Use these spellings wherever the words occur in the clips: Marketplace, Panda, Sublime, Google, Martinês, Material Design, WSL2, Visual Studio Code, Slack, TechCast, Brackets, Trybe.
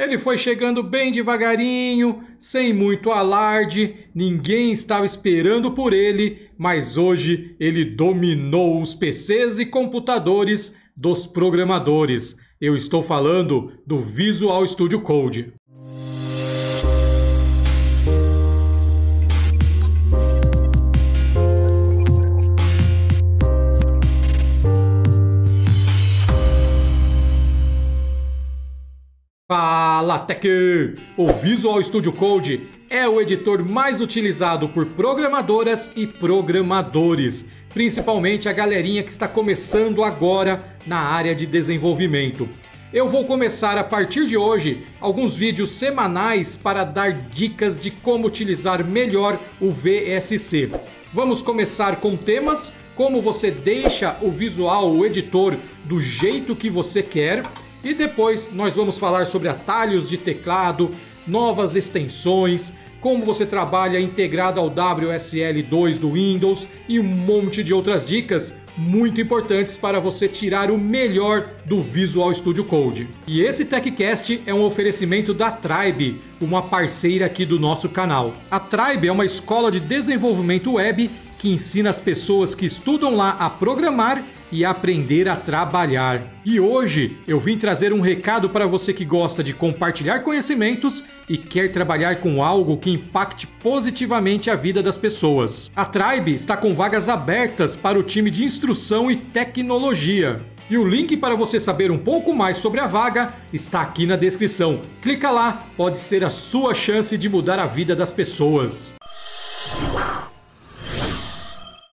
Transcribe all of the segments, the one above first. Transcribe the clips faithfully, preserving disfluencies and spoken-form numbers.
Ele foi chegando bem devagarinho, sem muito alarde, ninguém estava esperando por ele, mas hoje ele dominou os P Cs e computadores dos programadores. Eu estou falando do Visual Studio Code. Fala, Tech! O Visual Studio Code é o editor mais utilizado por programadoras e programadores, principalmente a galerinha que está começando agora na área de desenvolvimento. Eu vou começar a partir de hoje alguns vídeos semanais para dar dicas de como utilizar melhor o V S C. Vamos começar com temas, como você deixa o visual, o editor, do jeito que você quer. E depois nós vamos falar sobre atalhos de teclado, novas extensões, como você trabalha integrado ao W S L dois do Windows e um monte de outras dicas muito importantes para você tirar o melhor do Visual Studio Code. E esse TechCast é um oferecimento da Trybe, uma parceira aqui do nosso canal. A Trybe é uma escola de desenvolvimento web que ensina as pessoas que estudam lá a programar e aprender a trabalhar. E hoje eu vim trazer um recado para você que gosta de compartilhar conhecimentos e quer trabalhar com algo que impacte positivamente a vida das pessoas. A Trybe está com vagas abertas para o time de instrução e tecnologia. E o link para você saber um pouco mais sobre a vaga está aqui na descrição. Clica lá, pode ser a sua chance de mudar a vida das pessoas.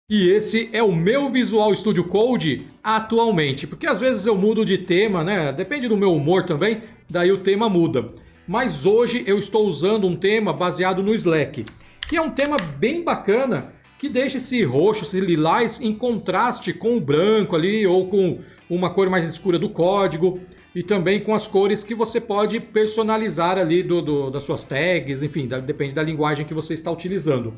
E esse é o meu Visual Studio Code atualmente, porque às vezes eu mudo de tema, né? Depende do meu humor também, daí o tema muda. Mas hoje eu estou usando um tema baseado no Slack, que é um tema bem bacana, que deixa esse roxo, esse lilás em contraste com o branco ali, ou com uma cor mais escura do código, e também com as cores que você pode personalizar ali do, do, das suas tags, enfim, da, depende da linguagem que você está utilizando.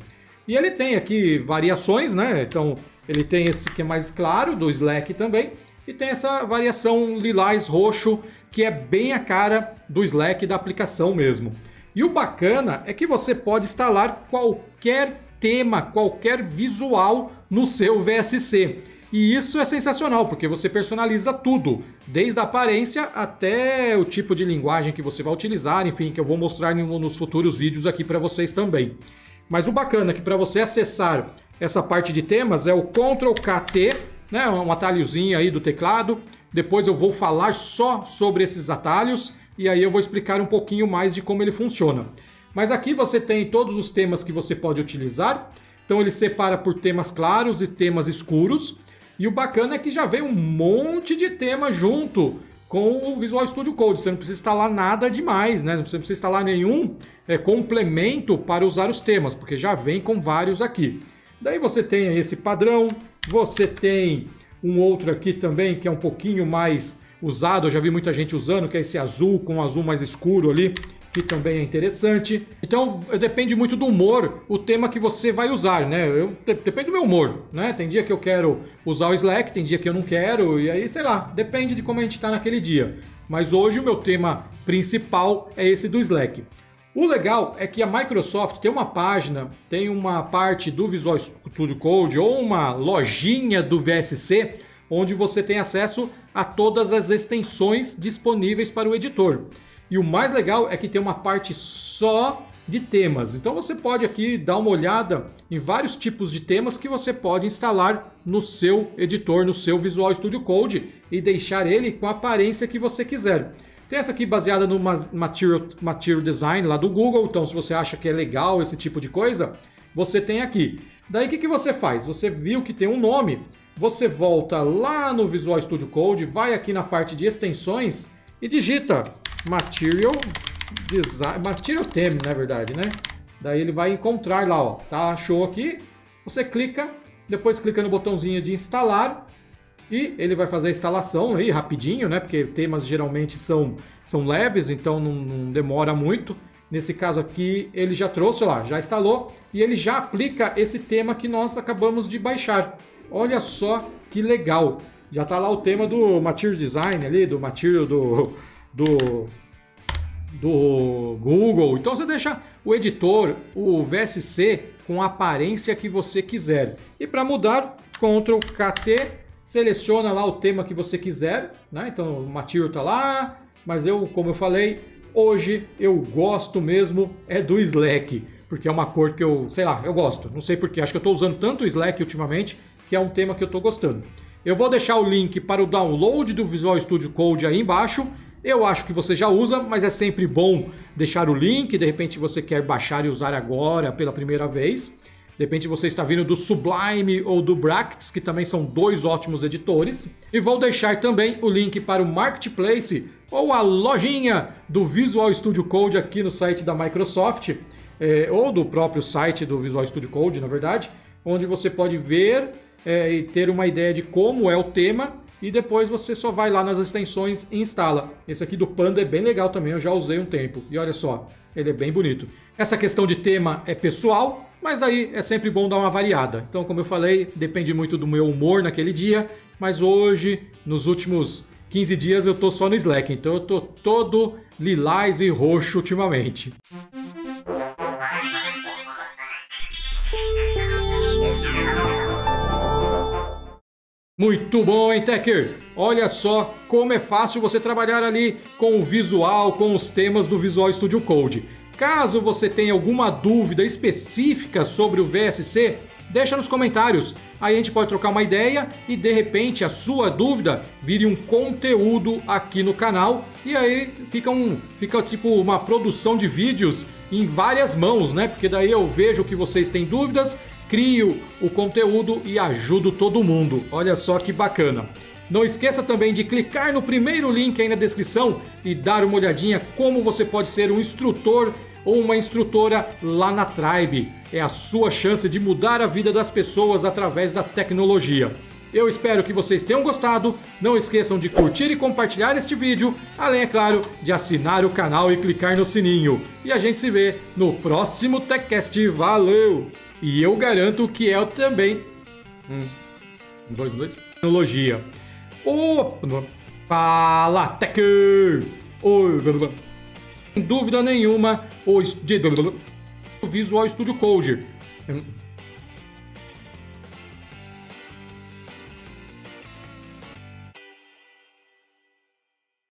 E ele tem aqui variações, né? Então ele tem esse que é mais claro, do Slack também, e tem essa variação lilás roxo, que é bem a cara do Slack, da aplicação mesmo. E o bacana é que você pode instalar qualquer tema, qualquer visual no seu V S C. E isso é sensacional, porque você personaliza tudo, desde a aparência até o tipo de linguagem que você vai utilizar, enfim, que eu vou mostrar nos futuros vídeos aqui para vocês também. Mas o bacana é que para você acessar essa parte de temas é o control K T, né? Um atalhozinho aí do teclado. Depois eu vou falar só sobre esses atalhos e aí eu vou explicar um pouquinho mais de como ele funciona. Mas aqui você tem todos os temas que você pode utilizar. Então ele separa por temas claros e temas escuros. E o bacana é que já vem um monte de tema junto com o Visual Studio Code. Você não precisa instalar nada demais, né? Você não precisa instalar nenhum é, complemento para usar os temas, porque já vem com vários aqui. Daí você tem esse padrão, você tem um outro aqui também que é um pouquinho mais usado, eu já vi muita gente usando, que é esse azul com um azul mais escuro ali, que também é interessante. Então depende muito do humor o tema que você vai usar, né? Eu, depende do meu humor, né? Tem dia que eu quero usar o Slack, tem dia que eu não quero, e aí sei lá, depende de como a gente tá naquele dia. Mas hoje o meu tema principal é esse do Slack. O legal é que a Microsoft tem uma página, tem uma parte do Visual Studio Code ou uma lojinha do V S C, onde você tem acesso a todas as extensões disponíveis para o editor. E o mais legal é que tem uma parte só de temas. Então você pode aqui dar uma olhada em vários tipos de temas que você pode instalar no seu editor, no seu Visual Studio Code e deixar ele com a aparência que você quiser. Tem essa aqui baseada no Material, Material Design lá do Google. Então se você acha que é legal esse tipo de coisa, você tem aqui. Daí o que, que você faz? Você viu que tem um nome, você volta lá no Visual Studio Code, vai aqui na parte de extensões e digita Material Design, Material Theme, na verdade, né? Daí ele vai encontrar lá, ó, tá? Achou aqui, você clica, depois clica no botãozinho de instalar e ele vai fazer a instalação aí rapidinho, né? Porque temas geralmente são, são leves, então não, não demora muito. Nesse caso aqui, ele já trouxe lá, já instalou e ele já aplica esse tema que nós acabamos de baixar. Olha só que legal! Já tá lá o tema do Material Design ali, do Material do... Do, do Google. Então você deixa o editor, o V S C, com a aparência que você quiser. E para mudar, control K T, seleciona lá o tema que você quiser, né? Então o Material tá lá, mas eu, como eu falei, hoje eu gosto mesmo é do Slack, porque é uma cor que eu, sei lá, eu gosto. Não sei porquê, acho que eu estou usando tanto o Slack ultimamente, que é um tema que eu estou gostando. Eu vou deixar o link para o download do Visual Studio Code aí embaixo. Eu acho que você já usa, mas é sempre bom deixar o link. De repente você quer baixar e usar agora pela primeira vez. De repente você está vindo do Sublime ou do Brackets, que também são dois ótimos editores. E vou deixar também o link para o Marketplace ou a lojinha do Visual Studio Code aqui no site da Microsoft, é, ou do próprio site do Visual Studio Code, na verdade, onde você pode ver é, e ter uma ideia de como é o tema, e depois você só vai lá nas extensões e instala. Esse aqui do Panda é bem legal também, eu já usei um tempo. E olha só, ele é bem bonito. Essa questão de tema é pessoal, mas daí é sempre bom dar uma variada. Então, como eu falei, depende muito do meu humor naquele dia, mas hoje, nos últimos quinze dias, eu tô só no Slack, então eu tô todo lilás e roxo ultimamente. Muito bom, hein, Techer? Olha só como é fácil você trabalhar ali com o visual, com os temas do Visual Studio Code. Caso você tenha alguma dúvida específica sobre o V S C, deixa nos comentários. Aí a gente pode trocar uma ideia e, de repente, a sua dúvida vire um conteúdo aqui no canal. E aí fica, um, fica tipo uma produção de vídeos em várias mãos, né? Porque daí eu vejo que vocês têm dúvidas, crio o conteúdo e ajudo todo mundo. Olha só que bacana. Não esqueça também de clicar no primeiro link aí na descrição e dar uma olhadinha como você pode ser um instrutor ou uma instrutora lá na Trybe. É a sua chance de mudar a vida das pessoas através da tecnologia. Eu espero que vocês tenham gostado. Não esqueçam de curtir e compartilhar este vídeo, além, é claro, de assinar o canal e clicar no sininho. E a gente se vê no próximo TechCast. Valeu! E eu garanto que eu também... Um, dois, dois... Tecnologia... Opa! Fala, Tech! Sem dúvida nenhuma, o Visual Studio Code.